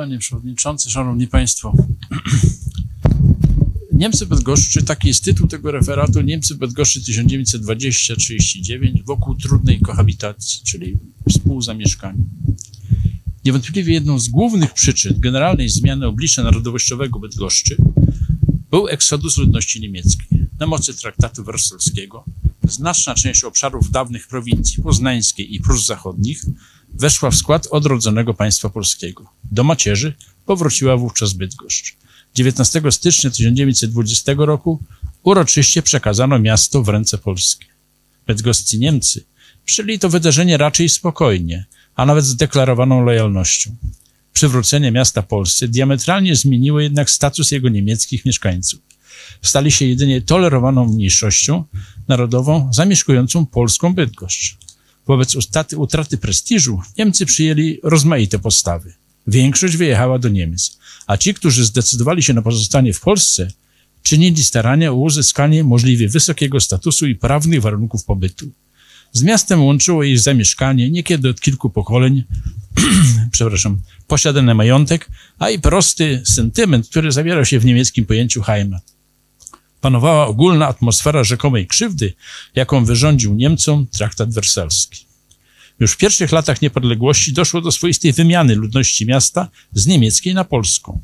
Panie Przewodniczący, Szanowni Państwo. Niemcy Bydgoszczy, taki jest tytuł tego referatu, Niemcy Bydgoszczy 1920-39 wokół trudnej kohabitacji, czyli współzamieszkania. Niewątpliwie jedną z głównych przyczyn generalnej zmiany oblicza narodowościowego Bydgoszczy był eksodus ludności niemieckiej. Na mocy traktatu wersalskiego znaczna część obszarów dawnych prowincji poznańskiej i Prus Zachodnich weszła w skład odrodzonego państwa polskiego. Do macierzy powróciła wówczas Bydgoszcz. 19 stycznia 1920 roku uroczyście przekazano miasto w ręce polskie. Bydgoscy Niemcy przyjęli to wydarzenie raczej spokojnie, a nawet z deklarowaną lojalnością. Przywrócenie miasta Polsce diametralnie zmieniło jednak status jego niemieckich mieszkańców. Stali się jedynie tolerowaną mniejszością narodową zamieszkującą polską Bydgoszcz. Wobec utraty prestiżu Niemcy przyjęli rozmaite postawy. Większość wyjechała do Niemiec, a ci, którzy zdecydowali się na pozostanie w Polsce, czynili starania o uzyskanie możliwie wysokiego statusu i prawnych warunków pobytu. Z miastem łączyło ich zamieszkanie, niekiedy od kilku pokoleń, posiadany majątek, a i prosty sentyment, który zawierał się w niemieckim pojęciu Heimat. Panowała ogólna atmosfera rzekomej krzywdy, jaką wyrządził Niemcom traktat wersalski. Już w pierwszych latach niepodległości doszło do swoistej wymiany ludności miasta z niemieckiej na polską.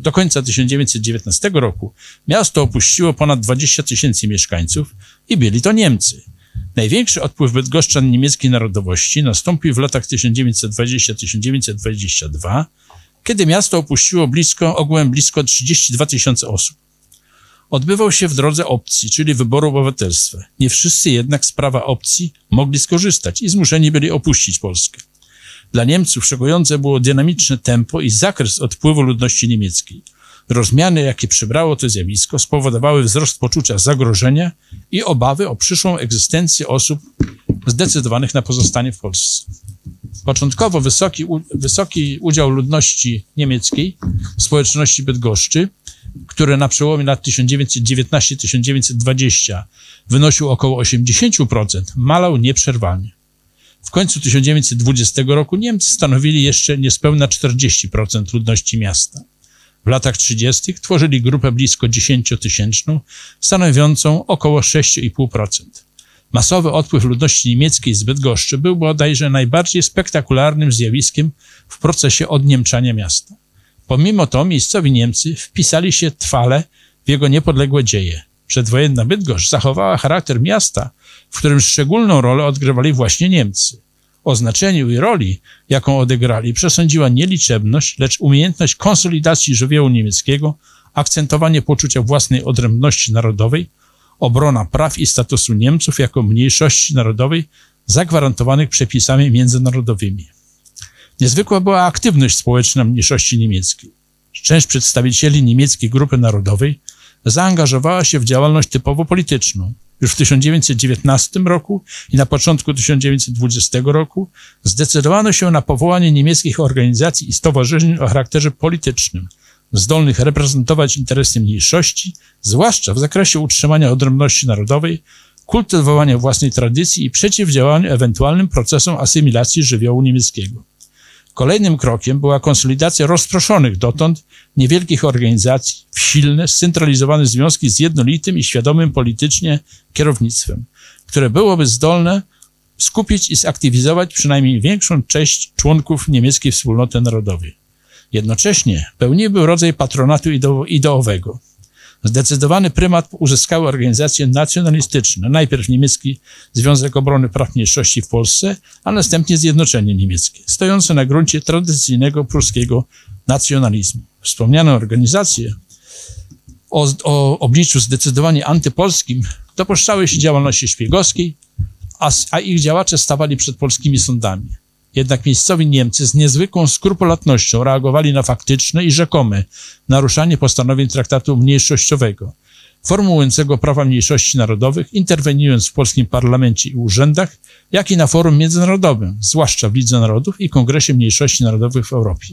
Do końca 1919 roku miasto opuściło ponad 20 tysięcy mieszkańców i byli to Niemcy. Największy odpływ bydgoszczan niemieckiej narodowości nastąpił w latach 1920-1922, kiedy miasto opuściło ogółem blisko 32 tysiące osób. Odbywał się w drodze opcji, czyli wyboru obywatelstwa. Nie wszyscy jednak z prawa opcji mogli skorzystać i zmuszeni byli opuścić Polskę. Dla Niemców szokujące było dynamiczne tempo i zakres odpływu ludności niemieckiej. Rozmiany, jakie przybrało to zjawisko, spowodowały wzrost poczucia zagrożenia i obawy o przyszłą egzystencję osób zdecydowanych na pozostanie w Polsce. Początkowo wysoki udział ludności niemieckiej w społeczności Bydgoszczy, który na przełomie lat 1919-1920 wynosił około 80%, malał nieprzerwanie. W końcu 1920 roku Niemcy stanowili jeszcze niespełna 40% ludności miasta. W latach 30. tworzyli grupę blisko 10-tysięczną, stanowiącą około 6,5%. Masowy odpływ ludności niemieckiej z Bydgoszczy był bodajże najbardziej spektakularnym zjawiskiem w procesie odniemczania miasta. Pomimo to miejscowi Niemcy wpisali się trwale w jego niepodległe dzieje. Przedwojenna Bydgoszcz zachowała charakter miasta, w którym szczególną rolę odgrywali właśnie Niemcy. O znaczeniu i roli, jaką odegrali, przesądziła nie liczebność, lecz umiejętność konsolidacji żywiołu niemieckiego, akcentowanie poczucia własnej odrębności narodowej, obrona praw i statusu Niemców jako mniejszości narodowej zagwarantowanych przepisami międzynarodowymi. Niezwykła była aktywność społeczna mniejszości niemieckiej. Część przedstawicieli niemieckiej grupy narodowej zaangażowała się w działalność typowo polityczną. Już w 1919 roku i na początku 1920 roku zdecydowano się na powołanie niemieckich organizacji i stowarzyszeń o charakterze politycznym, zdolnych reprezentować interesy mniejszości, zwłaszcza w zakresie utrzymania odrębności narodowej, kultywowania własnej tradycji i przeciwdziałania ewentualnym procesom asymilacji żywiołu niemieckiego. Kolejnym krokiem była konsolidacja rozproszonych dotąd niewielkich organizacji w silne, scentralizowane związki z jednolitym i świadomym politycznie kierownictwem, które byłoby zdolne skupić i zaktywizować przynajmniej większą część członków niemieckiej wspólnoty narodowej. Jednocześnie pełniły rodzaj patronatu ideowego. Zdecydowany prymat uzyskały organizacje nacjonalistyczne, najpierw Niemiecki Związek Obrony Praw Mniejszości w Polsce, a następnie Zjednoczenie Niemieckie, stojące na gruncie tradycyjnego pruskiego nacjonalizmu. Wspomniane organizacje o obliczu zdecydowanie antypolskim dopuszczały się działalności szpiegowskiej, a ich działacze stawali przed polskimi sądami. Jednak miejscowi Niemcy z niezwykłą skrupulatnością reagowali na faktyczne i rzekome naruszanie postanowień traktatu mniejszościowego, formułującego prawa mniejszości narodowych, interweniując w polskim parlamencie i urzędach, jak i na forum międzynarodowym, zwłaszcza w Lidze Narodów i Kongresie Mniejszości Narodowych w Europie.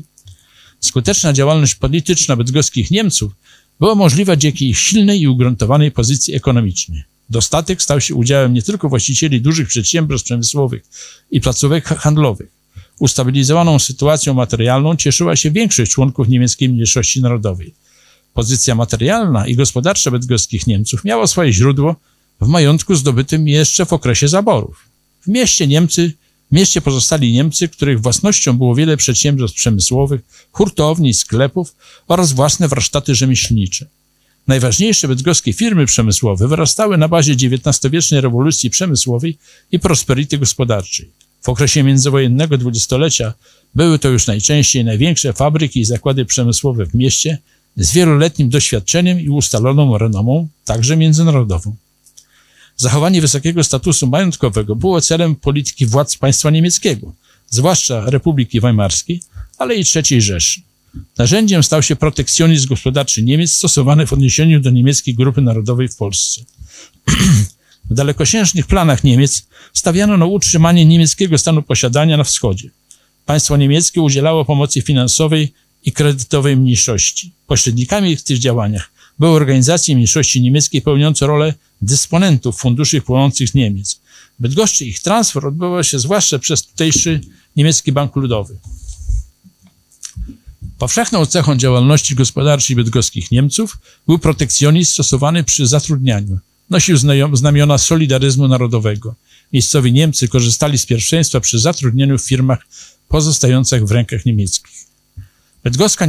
Skuteczna działalność polityczna bydgoskich Niemców była możliwa dzięki ich silnej i ugruntowanej pozycji ekonomicznej. Dostatek stał się udziałem nie tylko właścicieli dużych przedsiębiorstw przemysłowych i placówek handlowych. ustabilizowaną sytuacją materialną cieszyła się większość członków niemieckiej mniejszości narodowej. Pozycja materialna i gospodarcza bydgoskich Niemców miała swoje źródło w majątku zdobytym jeszcze w okresie zaborów. W mieście pozostali Niemcy, których własnością było wiele przedsiębiorstw przemysłowych, hurtowni, sklepów oraz własne warsztaty rzemieślnicze. Najważniejsze bydgoskie firmy przemysłowe wyrastały na bazie XIX-wiecznej rewolucji przemysłowej i prosperity gospodarczej. W okresie międzywojennego dwudziestolecia były to już najczęściej największe fabryki i zakłady przemysłowe w mieście z wieloletnim doświadczeniem i ustaloną renomą, także międzynarodową. Zachowanie wysokiego statusu majątkowego było celem polityki władz państwa niemieckiego, zwłaszcza Republiki Weimarskiej, ale i III Rzeszy. Narzędziem stał się protekcjonizm gospodarczy Niemiec stosowany w odniesieniu do niemieckiej grupy narodowej w Polsce. W dalekosiężnych planach Niemiec stawiano na utrzymanie niemieckiego stanu posiadania na wschodzie. Państwo niemieckie udzielało pomocy finansowej i kredytowej mniejszości. Pośrednikami w tych działaniach były organizacje mniejszości niemieckiej pełniące rolę dysponentów funduszy płynących z Niemiec. W Bydgoszczy ich transfer odbywał się zwłaszcza przez tutejszy niemiecki bank ludowy. Powszechną cechą działalności gospodarczej bydgoskich Niemców był protekcjonizm stosowany przy zatrudnianiu. Nosił znamiona solidaryzmu narodowego. Miejscowi Niemcy korzystali z pierwszeństwa przy zatrudnieniu w firmach pozostających w rękach niemieckich. Bydgoska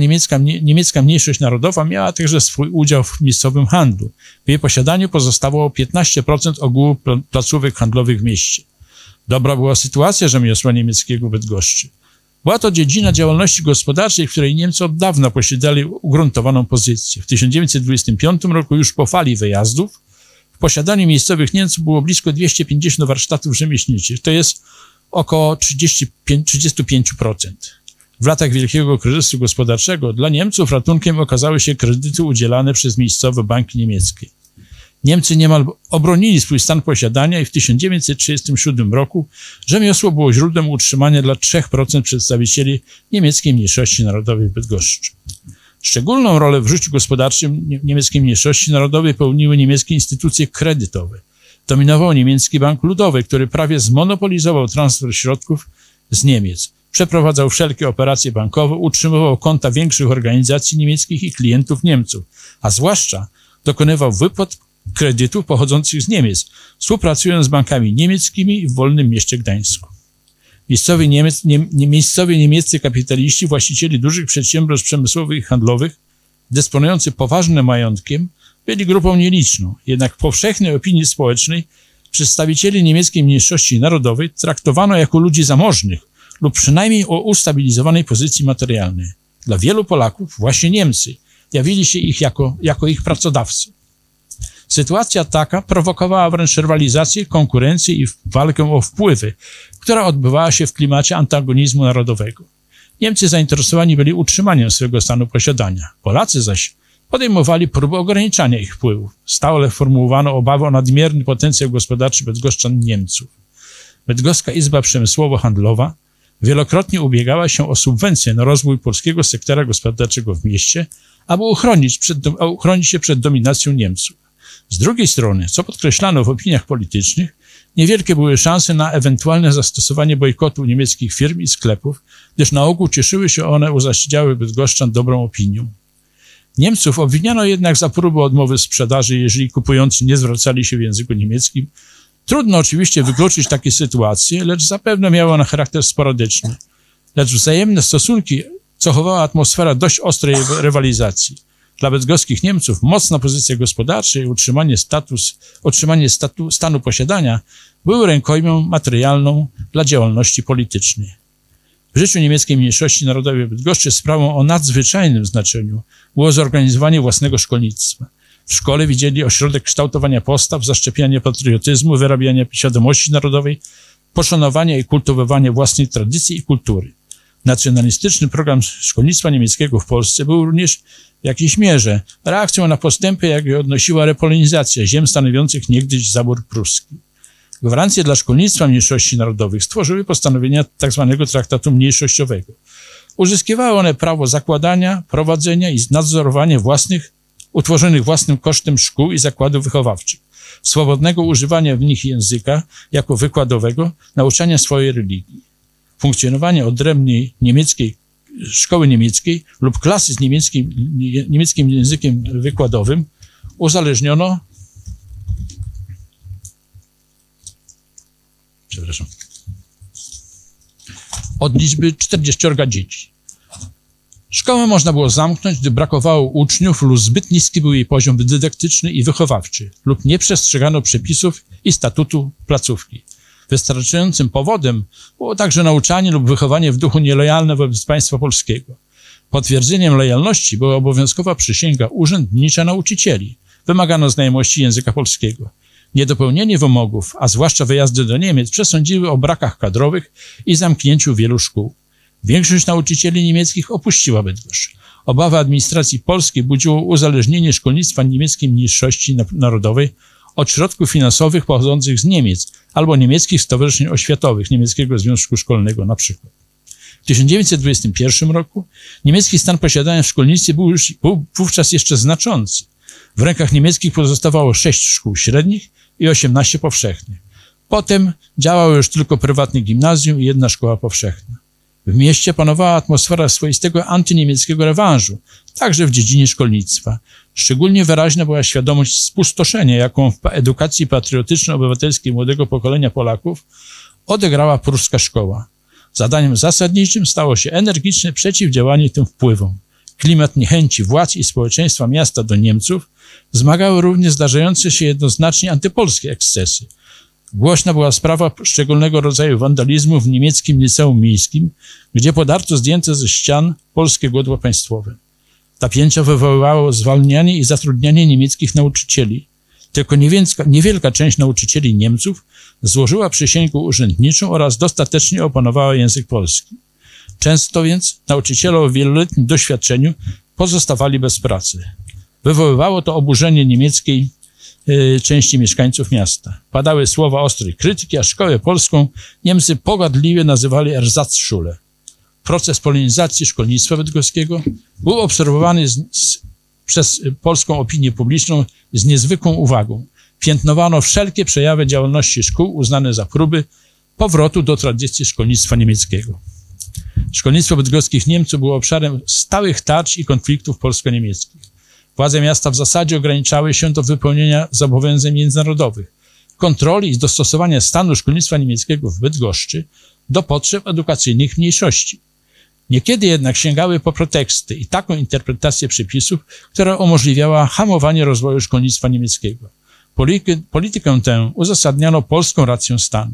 niemiecka mniejszość narodowa miała także swój udział w miejscowym handlu. W jej posiadaniu pozostało 15% ogółu placówek handlowych w mieście. Dobra była sytuacja rzemiosła niemieckiego Bydgoszczy. Była to dziedzina działalności gospodarczej, w której Niemcy od dawna posiadali ugruntowaną pozycję. W 1925 roku już po fali wyjazdów w posiadaniu miejscowych Niemców było blisko 250 warsztatów rzemieślniczych, to jest około 35%. W latach wielkiego kryzysu gospodarczego dla Niemców ratunkiem okazały się kredyty udzielane przez miejscowe banki niemieckie. Niemcy niemal obronili swój stan posiadania i w 1937 roku rzemiosło było źródłem utrzymania dla 3% przedstawicieli niemieckiej mniejszości narodowej w Bydgoszczy. Szczególną rolę w życiu gospodarczym niemieckiej mniejszości narodowej pełniły niemieckie instytucje kredytowe. Dominował niemiecki bank ludowy, który prawie zmonopolizował transfer środków z Niemiec. Przeprowadzał wszelkie operacje bankowe, utrzymywał konta większych organizacji niemieckich i klientów Niemców, a zwłaszcza dokonywał wypłat kredytów pochodzących z Niemiec, współpracując z bankami niemieckimi w Wolnym Mieście Gdańsku. Miejscowi niemieccy kapitaliści, właściciele dużych przedsiębiorstw przemysłowych i handlowych, dysponujący poważnym majątkiem, byli grupą nieliczną, jednak w powszechnej opinii społecznej przedstawicieli niemieckiej mniejszości narodowej traktowano jako ludzi zamożnych lub przynajmniej o ustabilizowanej pozycji materialnej. Dla wielu Polaków właśnie Niemcy jawili się ich jako ich pracodawcy. Sytuacja taka prowokowała wręcz rywalizację, konkurencję i walkę o wpływy, która odbywała się w klimacie antagonizmu narodowego. Niemcy zainteresowani byli utrzymaniem swego stanu posiadania. Polacy zaś podejmowali próby ograniczania ich wpływów. Stale formułowano obawy o nadmierny potencjał gospodarczy bydgoszczan Niemców. Bydgoska Izba Przemysłowo-Handlowa wielokrotnie ubiegała się o subwencję na rozwój polskiego sektora gospodarczego w mieście, aby uchronić się przed dominacją Niemców. Z drugiej strony, co podkreślano w opiniach politycznych, niewielkie były szanse na ewentualne zastosowanie bojkotu niemieckich firm i sklepów, gdyż na ogół cieszyły się one u zaścidziałych bydgoszczan dobrą opinią. Niemców obwiniano jednak za próbę odmowy sprzedaży, jeżeli kupujący nie zwracali się w języku niemieckim. Trudno oczywiście wykluczyć takie sytuacje, lecz zapewne miała ona charakter sporadyczny. Lecz wzajemne stosunki cechowała atmosfera dość ostrej rywalizacji. Dla bydgoskich Niemców mocna pozycja gospodarcza i utrzymanie stanu posiadania były rękojmią materialną dla działalności politycznej. W życiu niemieckiej mniejszości narodowej w Bydgoszczy sprawą o nadzwyczajnym znaczeniu było zorganizowanie własnego szkolnictwa. W szkole widzieli ośrodek kształtowania postaw, zaszczepiania patriotyzmu, wyrabiania świadomości narodowej, poszanowania i kultywowania własnej tradycji i kultury. Nacjonalistyczny program szkolnictwa niemieckiego w Polsce był również w jakiejś mierze reakcją na postępy, jakie odnosiła repolonizacja ziem stanowiących niegdyś zabór pruski. Gwarancje dla szkolnictwa mniejszości narodowych stworzyły postanowienia tzw. traktatu mniejszościowego. Uzyskiwały one prawo zakładania, prowadzenia i nadzorowania utworzonych własnym kosztem szkół i zakładów wychowawczych, swobodnego używania w nich języka jako wykładowego, nauczania swojej religii. funkcjonowanie odrębnej niemieckiej szkoły niemieckiej lub klasy z niemieckim językiem wykładowym uzależniono, przepraszam, od liczby 40 dzieci. Szkołę można było zamknąć, gdy brakowało uczniów lub zbyt niski był jej poziom dydaktyczny i wychowawczy lub nie przestrzegano przepisów i statutu placówki. Wystarczającym powodem było także nauczanie lub wychowanie w duchu nielojalne wobec państwa polskiego. Potwierdzeniem lojalności była obowiązkowa przysięga urzędnicza nauczycieli. Wymagano znajomości języka polskiego. Niedopełnienie wymogów, a zwłaszcza wyjazdy do Niemiec, przesądziły o brakach kadrowych i zamknięciu wielu szkół. Większość nauczycieli niemieckich opuściła Bydgoszcz. Obawy administracji polskiej budziło uzależnienie szkolnictwa niemieckiej mniejszości narodowej od środków finansowych pochodzących z Niemiec albo niemieckich stowarzyszeń oświatowych, Niemieckiego Związku Szkolnego na przykład. W 1921 roku niemiecki stan posiadania w szkolnictwie był wówczas jeszcze znaczący. W rękach niemieckich pozostawało 6 szkół średnich i 18 powszechnych. Potem działało już tylko prywatne gimnazjum i 1 szkoła powszechna. W mieście panowała atmosfera swoistego antyniemieckiego rewanżu, także w dziedzinie szkolnictwa. Szczególnie wyraźna była świadomość spustoszenia, jaką w edukacji patriotyczno-obywatelskiej młodego pokolenia Polaków odegrała pruska szkoła. Zadaniem zasadniczym stało się energiczne przeciwdziałanie tym wpływom. Klimat niechęci władz i społeczeństwa miasta do Niemców zmagały również zdarzające się jednoznacznie antypolskie ekscesy. Głośna była sprawa szczególnego rodzaju wandalizmu w niemieckim liceum miejskim, gdzie podarto zdjęte ze ścian polskie godła państwowe. Napięcia wywoływało zwalnianie i zatrudnianie niemieckich nauczycieli. Tylko niewielka część nauczycieli Niemców złożyła przysięgę urzędniczą oraz dostatecznie opanowała język polski. Często więc nauczyciele o wieloletnim doświadczeniu pozostawali bez pracy. Wywoływało to oburzenie niemieckiej części mieszkańców miasta. Padały słowa ostrej krytyki, a szkołę polską Niemcy pogardliwie nazywali Ersatzschule. Proces polonizacji szkolnictwa bydgoskiego był obserwowany przez polską opinię publiczną z niezwykłą uwagą. Piętnowano wszelkie przejawy działalności szkół uznane za próby powrotu do tradycji szkolnictwa niemieckiego. Szkolnictwo bydgoskich Niemców było obszarem stałych tarć i konfliktów polsko-niemieckich. Władze miasta w zasadzie ograniczały się do wypełnienia zobowiązań międzynarodowych, kontroli i dostosowania stanu szkolnictwa niemieckiego w Bydgoszczy do potrzeb edukacyjnych mniejszości. Niekiedy jednak sięgały po preteksty i taką interpretację przepisów, która umożliwiała hamowanie rozwoju szkolnictwa niemieckiego. Politykę tę uzasadniano polską racją stanu.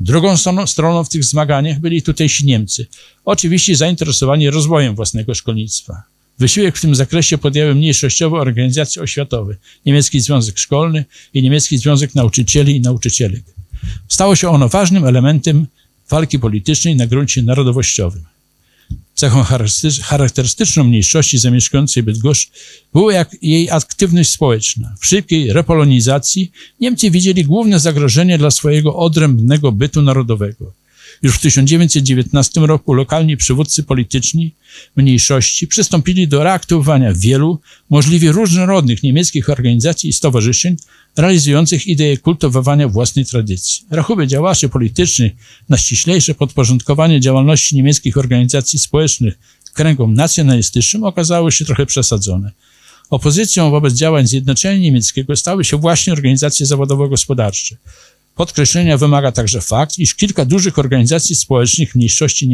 Drugą stroną w tych zmaganiach byli tutejsi Niemcy, oczywiście zainteresowani rozwojem własnego szkolnictwa. Wysiłek w tym zakresie podjęły mniejszościowe organizacje oświatowe, Niemiecki Związek Szkolny i Niemiecki Związek Nauczycieli i Nauczycielek. Stało się ono ważnym elementem walki politycznej na gruncie narodowościowym. Cechą charakterystyczną mniejszości zamieszkującej Bydgoszcz była jej aktywność społeczna. W szybkiej repolonizacji Niemcy widzieli główne zagrożenie dla swojego odrębnego bytu narodowego. Już w 1919 roku lokalni przywódcy polityczni mniejszości przystąpili do reaktywowania wielu możliwie różnorodnych niemieckich organizacji i stowarzyszeń realizujących ideę kultywowania własnej tradycji. Rachuby działaczy politycznych na ściślejsze podporządkowanie działalności niemieckich organizacji społecznych kręgom nacjonalistycznym okazały się trochę przesadzone. Opozycją wobec działań Zjednoczenia Niemieckiego stały się właśnie organizacje zawodowo-gospodarcze. Podkreślenia wymaga także fakt, iż kilka dużych organizacji społecznych mniejszości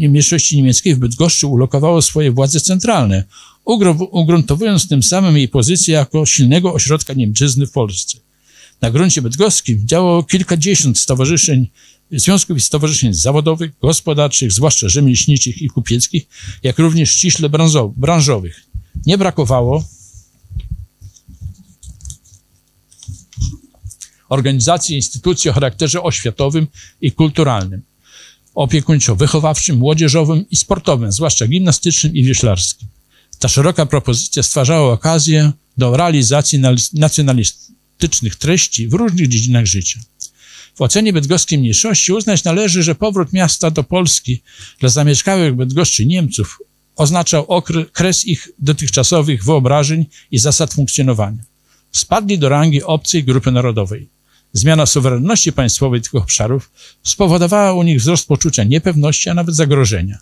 niemieckiej w Bydgoszczy ulokowało swoje władze centralne, ugruntowując tym samym jej pozycję jako silnego ośrodka niemczyzny w Polsce. Na gruncie bydgoskim działało kilkadziesiąt stowarzyszeń, związków i stowarzyszeń zawodowych, gospodarczych, zwłaszcza rzemieślniczych i kupieckich, jak również ściśle branżowych. Nie brakowało organizacji i instytucji o charakterze oświatowym i kulturalnym, opiekuńczo-wychowawczym, młodzieżowym i sportowym, zwłaszcza gimnastycznym i wioślarskim. Ta szeroka propozycja stwarzała okazję do realizacji nacjonalistycznych treści w różnych dziedzinach życia. W ocenie bydgoskiej mniejszości uznać należy, że powrót miasta do Polski dla zamieszkałych Bydgoszczy Niemców oznaczał kres ich dotychczasowych wyobrażeń i zasad funkcjonowania. Spadli do rangi obcej grupy narodowej. Zmiana suwerenności państwowej tych obszarów spowodowała u nich wzrost poczucia niepewności, a nawet zagrożenia.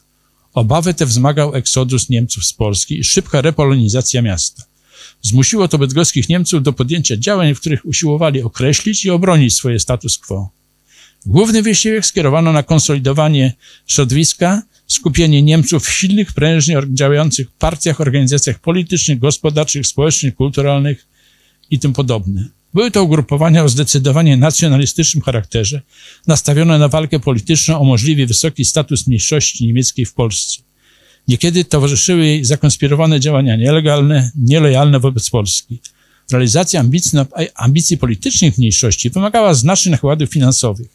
Obawy te wzmagał eksodus Niemców z Polski i szybka repolonizacja miasta. Zmusiło to bydgoskich Niemców do podjęcia działań, w których usiłowali określić i obronić swoje status quo. Główny wysiłek skierowano na konsolidowanie środowiska, skupienie Niemców w silnych, prężnie działających partiach, organizacjach politycznych, gospodarczych, społecznych, kulturalnych i tym podobne. Były to ugrupowania o zdecydowanie nacjonalistycznym charakterze, nastawione na walkę polityczną o możliwie wysoki status mniejszości niemieckiej w Polsce. Niekiedy towarzyszyły jej zakonspirowane działania nielegalne, nielojalne wobec Polski. Realizacja ambicji politycznych mniejszości wymagała znacznych nakładów finansowych.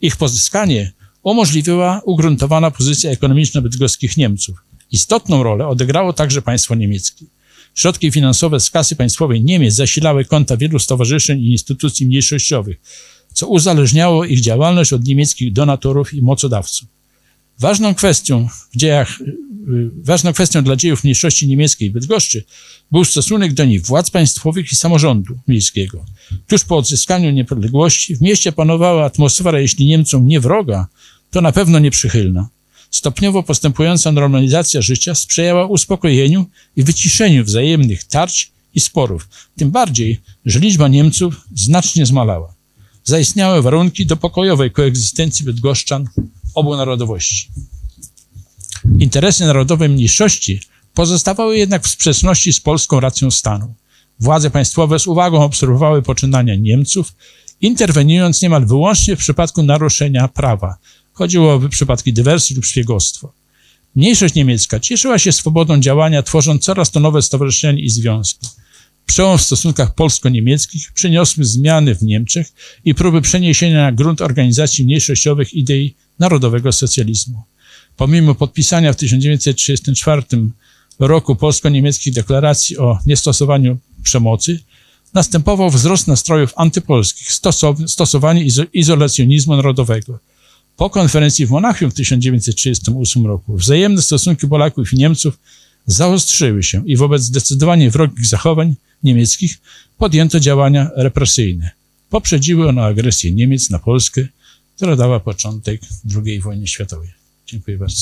Ich pozyskanie umożliwiła ugruntowana pozycja ekonomiczna bydgoskich Niemców. Istotną rolę odegrało także państwo niemieckie. Środki finansowe z kasy państwowej Niemiec zasilały konta wielu stowarzyszeń i instytucji mniejszościowych, co uzależniało ich działalność od niemieckich donatorów i mocodawców. Ważną kwestią dla dziejów mniejszości niemieckiej i Bydgoszczy był stosunek do nich władz państwowych i samorządu miejskiego. Tuż po odzyskaniu niepodległości w mieście panowała atmosfera, jeśli Niemcom nie wroga, to na pewno nieprzychylna. Stopniowo postępująca normalizacja życia sprzyjała uspokojeniu i wyciszeniu wzajemnych tarć i sporów, tym bardziej, że liczba Niemców znacznie zmalała. Zaistniały warunki do pokojowej koegzystencji bydgoszczan obu narodowości. Interesy narodowe mniejszości pozostawały jednak w sprzeczności z polską racją stanu. Władze państwowe z uwagą obserwowały poczynania Niemców, interweniując niemal wyłącznie w przypadku naruszenia prawa. Chodziło o przypadki dywersji lub szpiegostwa. Mniejszość niemiecka cieszyła się swobodą działania, tworząc coraz to nowe stowarzyszenia i związki. Przełom w stosunkach polsko-niemieckich przyniosły zmiany w Niemczech i próby przeniesienia na grunt organizacji mniejszościowych idei narodowego socjalizmu. Pomimo podpisania w 1934 roku polsko-niemieckich deklaracji o niestosowaniu przemocy, następował wzrost nastrojów antypolskich, stosowanie izolacjonizmu narodowego. Po konferencji w Monachium w 1938 roku wzajemne stosunki Polaków i Niemców zaostrzyły się i wobec zdecydowanie wrogich zachowań niemieckich podjęto działania represyjne. Poprzedziły one agresję Niemiec na Polskę, która dała początek II wojnie światowej. Dziękuję bardzo.